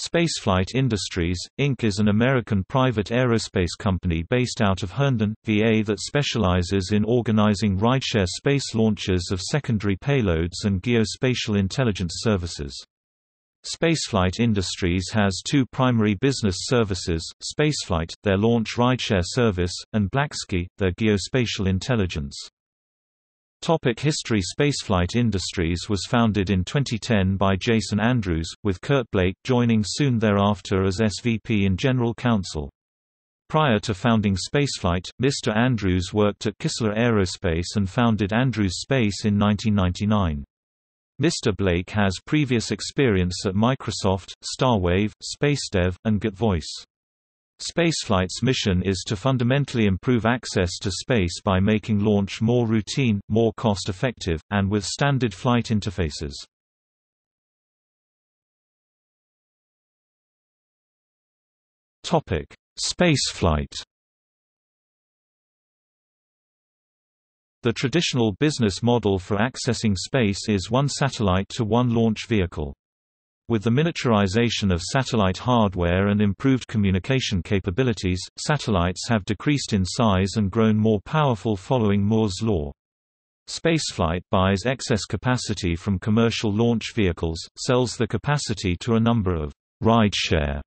Spaceflight Industries, Inc. is an American private aerospace company based out of Herndon, VA that specializes in organizing rideshare space launches of secondary payloads and geospatial intelligence services. Spaceflight Industries has two primary business services, Spaceflight, their launch rideshare service, and BlackSky, their geospatial intelligence. Topic history. Spaceflight Industries was founded in 2010 by Jason Andrews, with Kurt Blake joining soon thereafter as SVP and General Counsel. Prior to founding Spaceflight, Mr. Andrews worked at Kistler Aerospace and founded Andrews Space in 1999. Mr. Blake has previous experience at Microsoft, Starwave, SpaceDev, and GetVoice. Spaceflight's mission is to fundamentally improve access to space by making launch more routine, more cost-effective, and with standard flight interfaces. Topic: Spaceflight. The traditional business model for accessing space is one satellite to one launch vehicle. With the miniaturization of satellite hardware and improved communication capabilities, satellites have decreased in size and grown more powerful following Moore's law. Spaceflight buys excess capacity from commercial launch vehicles, sells the capacity to a number of rideshare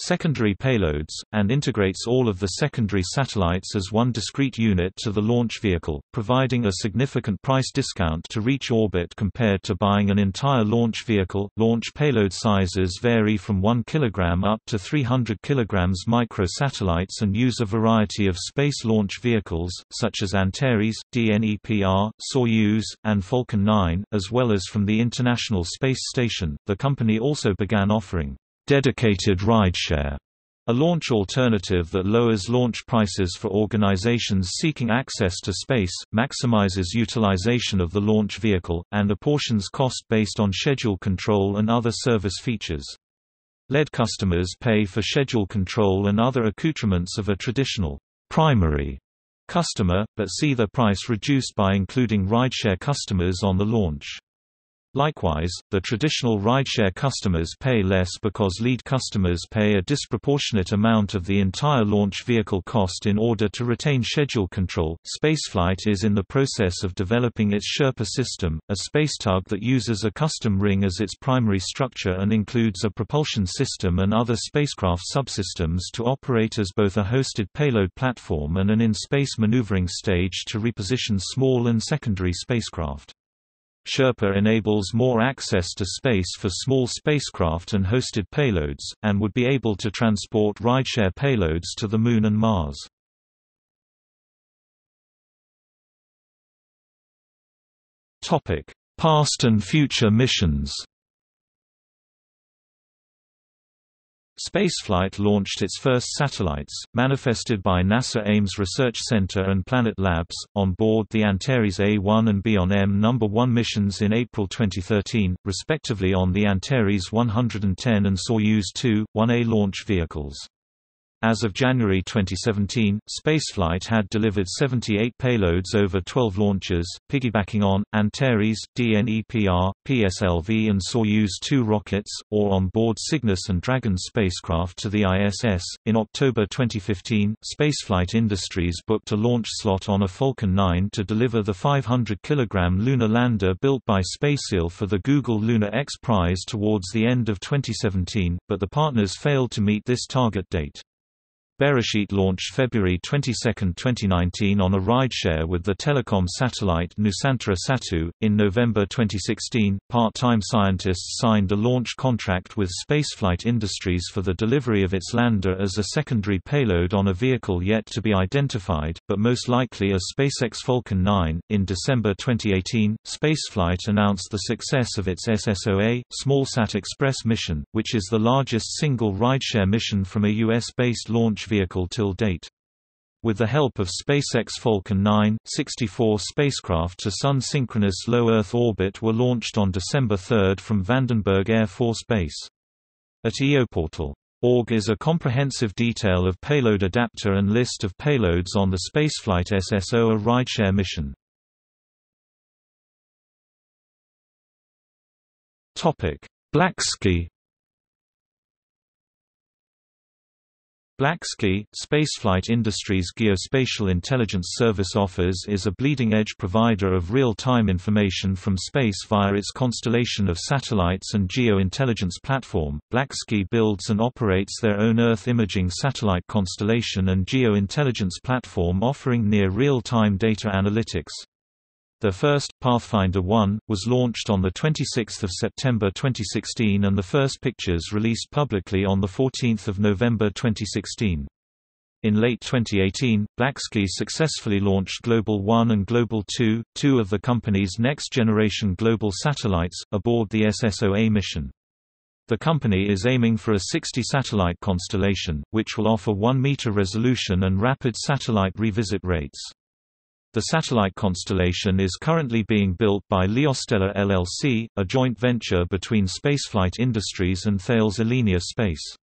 secondary payloads, and integrates all of the secondary satellites as one discrete unit to the launch vehicle, providing a significant price discount to reach orbit compared to buying an entire launch vehicle. Launch payload sizes vary from 1 kg up to 300 kg. Microsatellites and use a variety of space launch vehicles, such as Antares, Dnepr, Soyuz, and Falcon 9, as well as from the International Space Station. The company also began offering dedicated rideshare, a launch alternative that lowers launch prices for organizations seeking access to space, maximizes utilization of the launch vehicle, and apportions cost based on schedule control and other service features. Lead customers pay for schedule control and other accoutrements of a traditional primary customer, but see the price reduced by including rideshare customers on the launch. Likewise, the traditional rideshare customers pay less because lead customers pay a disproportionate amount of the entire launch vehicle cost in order to retain schedule control. Spaceflight is in the process of developing its Sherpa system, a space tug that uses a custom ring as its primary structure and includes a propulsion system and other spacecraft subsystems to operate as both a hosted payload platform and an in-space maneuvering stage to reposition small and secondary spacecraft. Sherpa enables more access to space for small spacecraft and hosted payloads, and would be able to transport rideshare payloads to the Moon and Mars. Past and future missions. Spaceflight launched its first satellites, manifested by NASA Ames Research Center and Planet Labs, on board the Antares A1 and Bion M No. 1 missions in April 2013, respectively on the Antares 110 and Soyuz 2.1A launch vehicles. As of January 2017, Spaceflight had delivered 78 payloads over 12 launches, piggybacking on Antares, Dnepr, PSLV and Soyuz 2 rockets, or on board Cygnus and Dragon spacecraft to the ISS. In October 2015, Spaceflight Industries booked a launch slot on a Falcon 9 to deliver the 500 kg lunar lander built by SpaceIL for the Google Lunar X Prize towards the end of 2017, but the partners failed to meet this target date. Beresheet launched February 22, 2019 on a rideshare with the telecom satellite Nusantara Satu. In November 2016, part-time scientists signed a launch contract with Spaceflight Industries for the delivery of its lander as a secondary payload on a vehicle yet to be identified, but most likely a SpaceX Falcon 9. In December 2018, Spaceflight announced the success of its SSOA, SmallSat Express mission, which is the largest single rideshare mission from a US-based launch vehicle till date. With the help of SpaceX Falcon 9, 64 spacecraft to Sun synchronous low Earth orbit were launched on December 3 from Vandenberg Air Force Base. At eoportal.org is a comprehensive detail of payload adapter and list of payloads on the Spaceflight SSOA rideshare mission. BlackSky. BlackSky, Spaceflight Industries' geospatial intelligence service offers is a bleeding-edge provider of real-time information from space via its constellation of satellites and geo-intelligence platform. BlackSky builds and operates their own Earth imaging satellite constellation and geo-intelligence platform offering near real-time data analytics. The first, Pathfinder 1, was launched on 26 September 2016 and the first pictures released publicly on 14 November 2016. In late 2018, BlackSky successfully launched Global 1 and Global 2, two of the company's next-generation global satellites, aboard the SSOA mission. The company is aiming for a 60-satellite constellation, which will offer 1-meter resolution and rapid satellite revisit rates. The satellite constellation is currently being built by Leostella LLC, a joint venture between Spaceflight Industries and Thales Alenia Space.